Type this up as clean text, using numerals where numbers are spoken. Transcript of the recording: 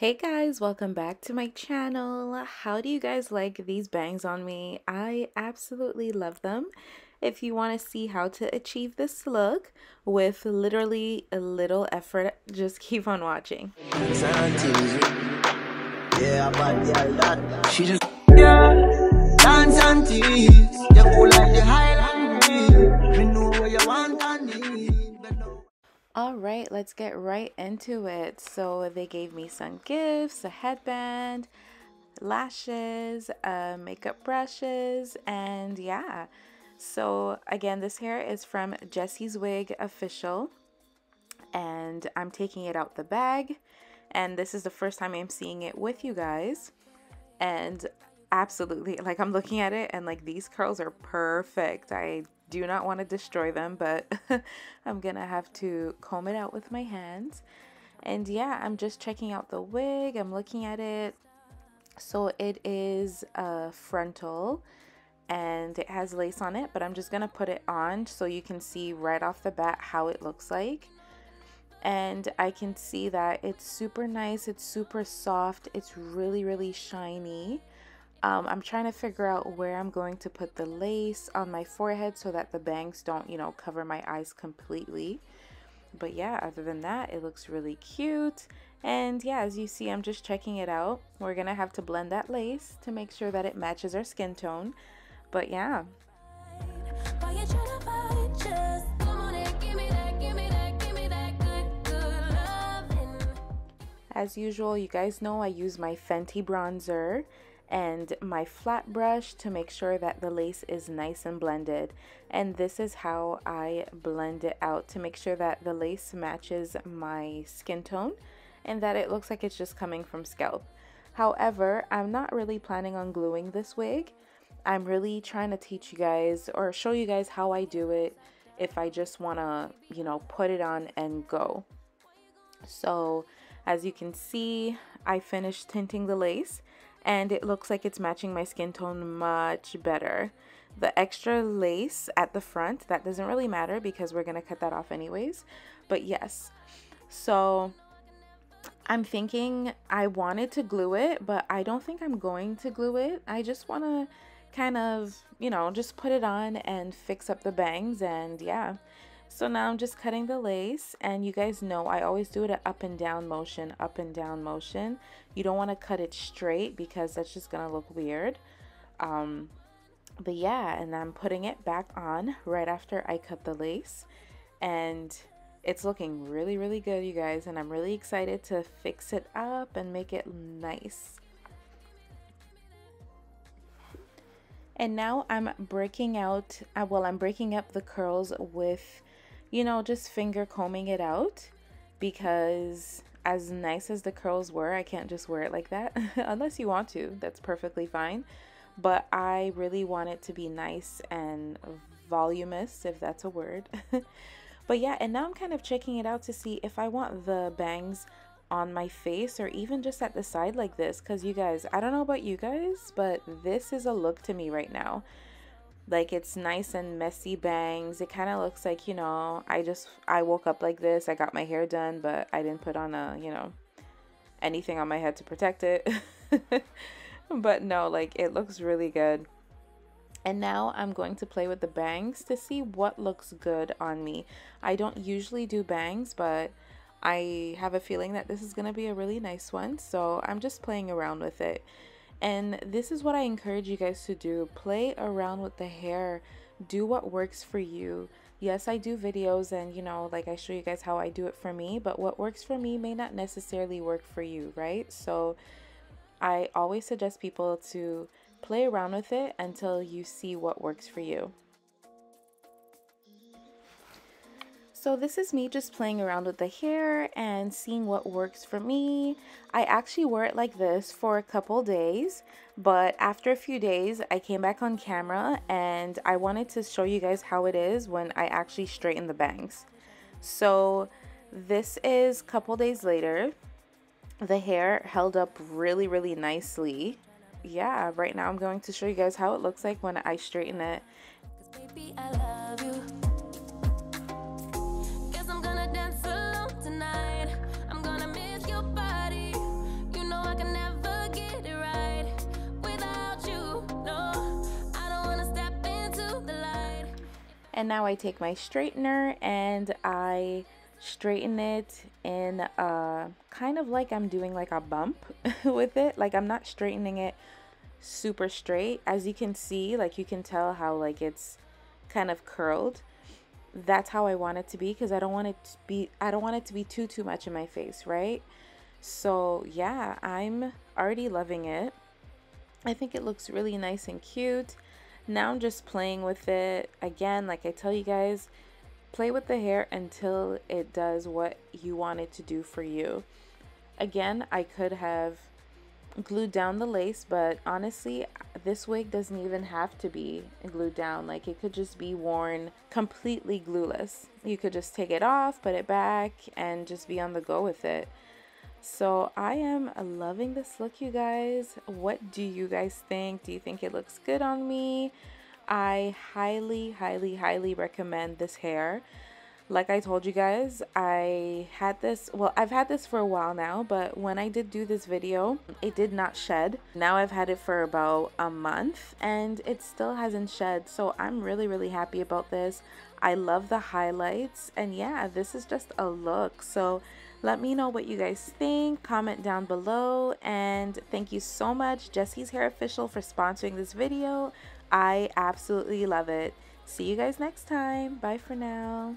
Hey guys, welcome back to my channel. How do you guys like these bangs on me? I absolutely love them. If you want to see how to achieve this look with literally a little effort, just keep on watching. Alright, let's get right into it. So they gave me some gifts, a headband, lashes, makeup brushes, and yeah. So again, this hair is from Jessie's Wig Official, and I'm taking it out the bag, and this is the first time I'm seeing it with you guys. And absolutely, like, I'm looking at it and like, these curls are perfect. I do not want to destroy them, but I'm gonna have to comb it out with my hands. And yeah, I'm just checking out the wig. I'm looking at it. So it is a frontal and it has lace on it, but I'm just gonna put it on so you can see right off the bat how it looks like. And I can see that it's super nice, it's super soft, it's really, really shiny. I'm trying to figure out where I'm going to put the lace on my forehead so that the bangs don't, you know, cover my eyes completely. But yeah, other than that, it looks really cute. And yeah, as you see, I'm just checking it out. We're gonna have to blend that lace to make sure that it matches our skin tone. But yeah. As usual, you guys know I use my Fenty bronzer and my flat brush to make sure that the lace is nice and blended. And this is how I blend it out to make sure that the lace matches my skin tone and that it looks like it's just coming from scalp. However, I'm not really planning on gluing this wig. I'm really trying to teach you guys or show you guys how I do it if I just want to, you know, put it on and go. So as you can see, I finished tinting the lace, and it looks like it's matching my skin tone much better. The extra lace at the front, that doesn't really matter because we're gonna cut that off anyways. But yes, so I'm thinking I wanted to glue it, but I don't think I'm going to glue it. I just want to kind of, you know, just put it on and fix up the bangs. And yeah, so now I'm just cutting the lace, and you guys know I always do it an up and down motion, up and down motion. You don't want to cut it straight because that's just going to look weird. But yeah, and I'm putting it back on right after I cut the lace, and it's looking really, really good, you guys, and I'm really excited to fix it up and make it nice. And now I'm breaking out, well, I'm breaking up the curls with, you know, just finger combing it out, because as nice as the curls were, I can't just wear it like that unless you want to, that's perfectly fine. But I really want it to be nice and voluminous, if that's a word. But yeah, and now I'm kind of checking it out to see if I want the bangs on my face or even just at the side like this, because you guys, I don't know about you guys, but this is a look to me right now. Like, it's nice and messy bangs. It kind of looks like, you know, I woke up like this, I got my hair done, but I didn't put on a, you know, anything on my head to protect it. But no, like, it looks really good. And now I'm going to play with the bangs to see what looks good on me. I don't usually do bangs, but I have a feeling that this is going to be a really nice one, so I'm just playing around with it. And this is what I encourage you guys to do. Play around with the hair. Do what works for you. Yes, I do videos and, you know, like, I show you guys how I do it for me, but what works for me may not necessarily work for you, right? So I always suggest people to play around with it until you see what works for you. So this is me just playing around with the hair and seeing what works for me. I actually wore it like this for a couple days, but after a few days I came back on camera and I wanted to show you guys how it is when I actually straighten the bangs. So this is a couple days later. The hair held up really, really nicely. Yeah, right now I'm going to show you guys how it looks like when I straighten it. Baby, I love you. And now I take my straightener and I straighten it in kind of like I'm doing like a bump with it. Like I'm not straightening it super straight. As you can see, like you can tell how like it's kind of curled. That's how I want it to be, because I don't want it to be too much in my face, right? So yeah, I'm already loving it. I think it looks really nice and cute. Now I'm just playing with it. Again, like I tell you guys, play with the hair until it does what you want it to do for you. Again, I could have glued down the lace, but honestly, this wig doesn't even have to be glued down. Like it could just be worn completely glueless. You could just take it off, put it back, and just be on the go with it. So I am loving this look, you guys. What do you guys think? Do you think it looks good on me? I highly recommend this hair. Like I told you guys, I've had this for a while now, but when I did do this video, it did not shed. Now I've had it for about a month and it still hasn't shed. So I'm really happy about this. I love the highlights, and yeah, this is just a look. So let me know what you guys think. Comment down below, and thank you so much, Jessie's Hair Official, for sponsoring this video. I absolutely love it. See you guys next time. Bye for now.